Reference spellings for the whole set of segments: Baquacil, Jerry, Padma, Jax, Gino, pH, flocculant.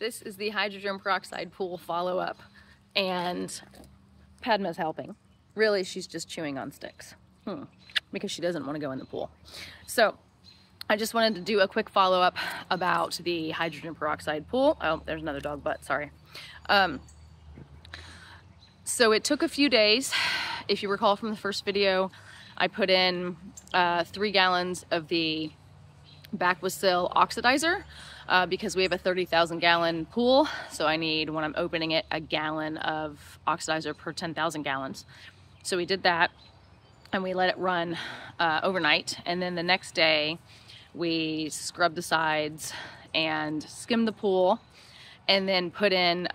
This is the hydrogen peroxide pool follow-up, and Padma's helping. Really, she's just chewing on sticks because she doesn't want to go in the pool. So I just wanted to do a quick follow-up about the hydrogen peroxide pool. Oh, there's another dog butt, sorry. So it took a few days. If you recall from the first video, I put in 3 gallons of the Baquacil oxidizer because we have a 30,000 gallon pool. So I need, when I'm opening it, a gallon of oxidizer per 10,000 gallons. So we did that and we let it run overnight. And then the next day we scrubbed the sides and skimmed the pool, and then put in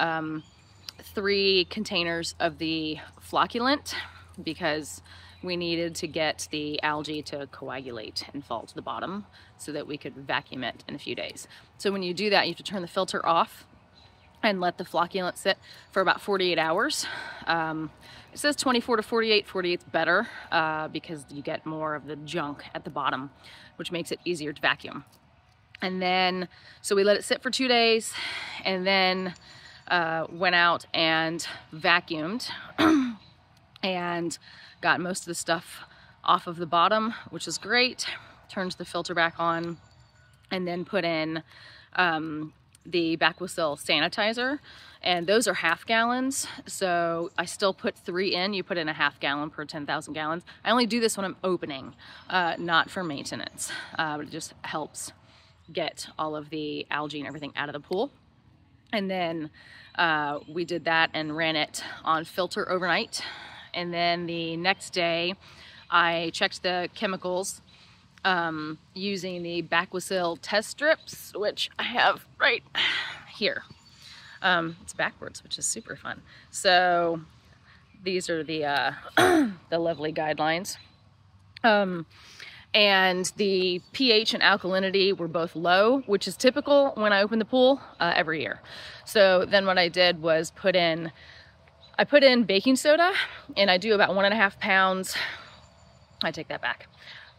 3 containers of the flocculant because we needed to get the algae to coagulate and fall to the bottom so that we could vacuum it in a few days. So when you do that, you have to turn the filter off and let the flocculant sit for about 48 hours. It says 24 to 48, 48's better because you get more of the junk at the bottom, which makes it easier to vacuum. And then, so we let it sit for 2 days, and then went out and vacuumed and got most of the stuff off of the bottom, which is great. Turned the filter back on, and then put in the Baquacil sanitizer, and those are half gallons. So I still put 3 in. You put in a half gallon per 10,000 gallons. I only do this when I'm opening, not for maintenance, but it just helps get all of the algae and everything out of the pool. And then we did that and ran it on filter overnight. And then the next day I checked the chemicals using the Baquacil test strips, which I have right here. It's backwards, which is super fun. So these are the the lovely guidelines. And the pH and alkalinity were both low, which is typical when I open the pool every year. So then what I did was I put in baking soda, and I do about 1.5 pounds. I take that back.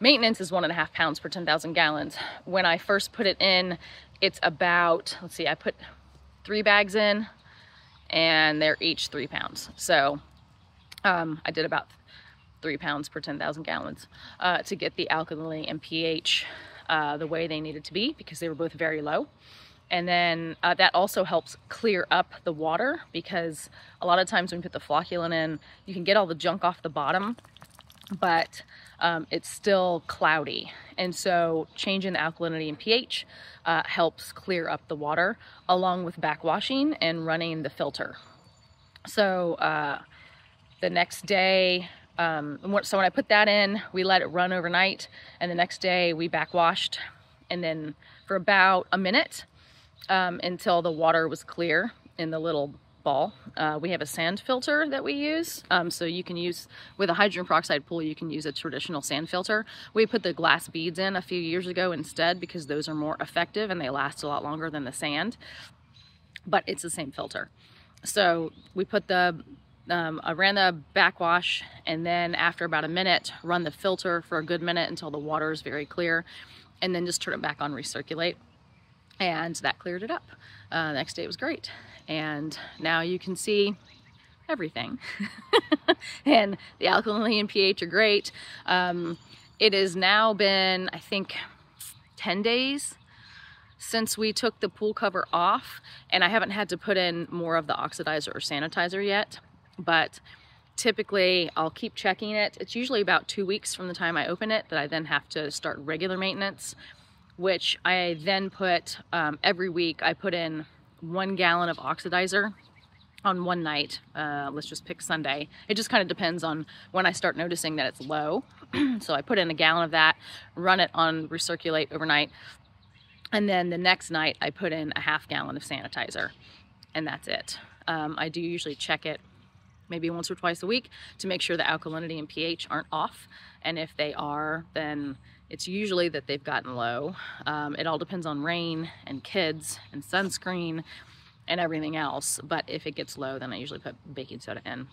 Maintenance is 1.5 pounds per 10,000 gallons. When I first put it in, it's about, let's see, I put 3 bags in, and they're each 3 pounds. So I did about 3 pounds per 10,000 gallons to get the alkalinity and pH the way they needed to be, because they were both very low. And then that also helps clear up the water, because a lot of times when you put the flocculant in, you can get all the junk off the bottom, but it's still cloudy. And so changing the alkalinity and pH helps clear up the water, along with backwashing and running the filter. So the next day, so when I put that in, we let it run overnight, and the next day we backwashed, and then for about a minute until the water was clear in the little ball. We have a sand filter that we use. So you can use, with a hydrogen peroxide pool, you can use a traditional sand filter. We put the glass beads in a few years ago instead, because those are more effective and they last a lot longer than the sand, but it's the same filter. So we put the, I ran the backwash, and then after about a minute, run the filter for a good minute until the water is very clear, and then just turn it back on, recirculate. And that cleared it up. The next day it was great. And now you can see everything. And the alkalinity and pH are great. It has now been, I think, 10 days since we took the pool cover off, and I haven't had to put in more of the oxidizer or sanitizer yet, but typically I'll keep checking it. It's usually about 2 weeks from the time I open it that I then have to start regular maintenance, which I then put, every week I put in 1 gallon of oxidizer on one night. Let's just pick Sunday. It just kind of depends on when I start noticing that it's low. So I put in a gallon of that, run it on recirculate overnight, and then the next night I put in a half gallon of sanitizer, and that's it. I do usually check it maybe once or twice a week to make sure the alkalinity and pH aren't off. And if they are, then it's usually that they've gotten low. It all depends on rain and kids and sunscreen and everything else. But if it gets low, then I usually put baking soda in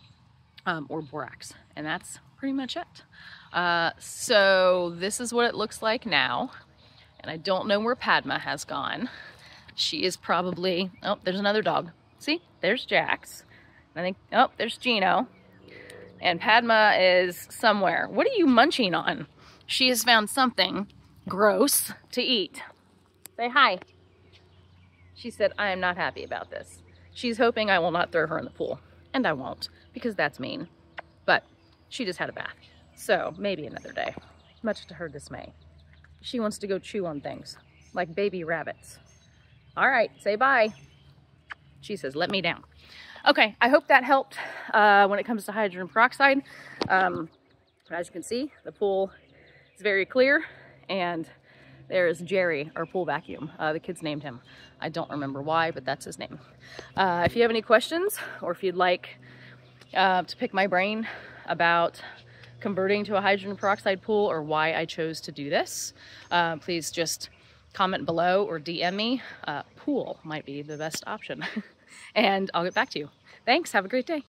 or borax. And that's pretty much it. So this is what it looks like now. And I don't know where Padma has gone. She is probably, oh, there's another dog. See, there's Jax. I think, oh, there's Gino. And Padma is somewhere. What are you munching on? She has found something gross to eat. Say hi. She said, I am not happy about this. She's hoping I will not throw her in the pool. And I won't, because that's mean. But she just had a bath. So maybe another day, much to her dismay. She wants to go chew on things, like baby rabbits. All right, say bye. She says, let me down. Okay, I hope that helped when it comes to hydrogen peroxide. As you can see, the pool is very clear, and there is Jerry, our pool vacuum. The kids named him. I don't remember why, but that's his name. If you have any questions, or if you'd like to pick my brain about converting to a hydrogen peroxide pool or why I chose to do this, please just comment below or DM me. Pool might be the best option. And I'll get back to you. Thanks. Have a great day.